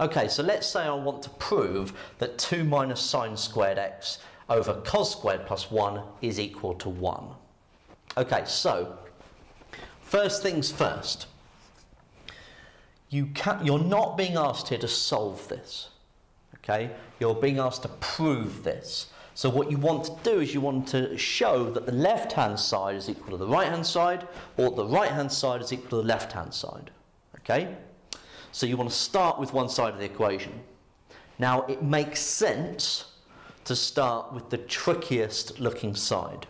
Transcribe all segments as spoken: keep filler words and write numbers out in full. Okay, so let's say I want to prove that two minus sine squared x over cos squared plus one is equal to one. Okay, so first things first. You can't, you're not being asked here to solve this, okay? You're being asked to prove this. So what you want to do is you want to show that the left-hand side is equal to the right-hand side, or the right-hand side is equal to the left-hand side, okay? So you want to start with one side of the equation. Now, it makes sense to start with the trickiest-looking side.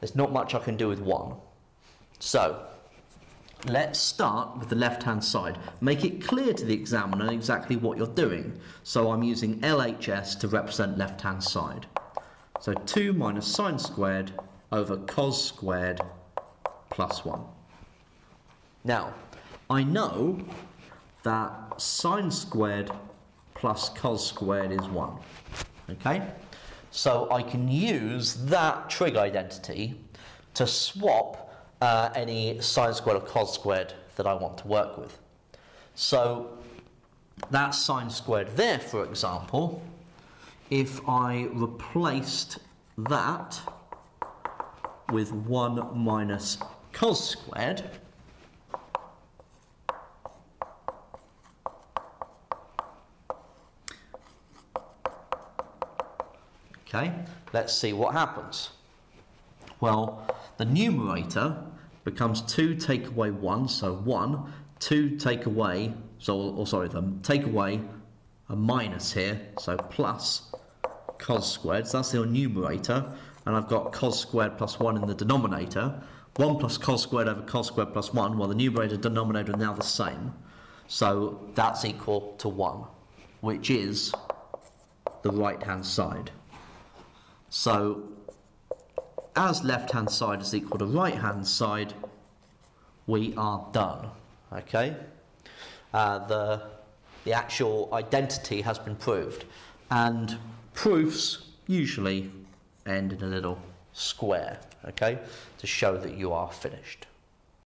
There's not much I can do with one. So let's start with the left-hand side. Make it clear to the examiner exactly what you're doing. So I'm using L H S to represent left-hand side. So two minus sine squared over cos squared plus one. Now, I know that sine squared plus cos squared is one. Okay? So I can use that trig identity to swap Uh, any sine squared or cos squared that I want to work with. So that sine squared there, for example, if I replaced that with one minus cos squared, okay, let's see what happens. Well, the numerator becomes two take away one, so one, two take away, so, or sorry, the take away a minus here, so plus cos squared, so that's the numerator, and I've got cos squared plus one in the denominator, one plus cos squared over cos squared plus one, well the numerator and denominator are now the same, so that's equal to one, which is the right-hand side. So as left-hand side is equal to right-hand side, we are done, okay? Uh, the, the actual identity has been proved, and proofs usually end in a little square, okay, to show that you are finished.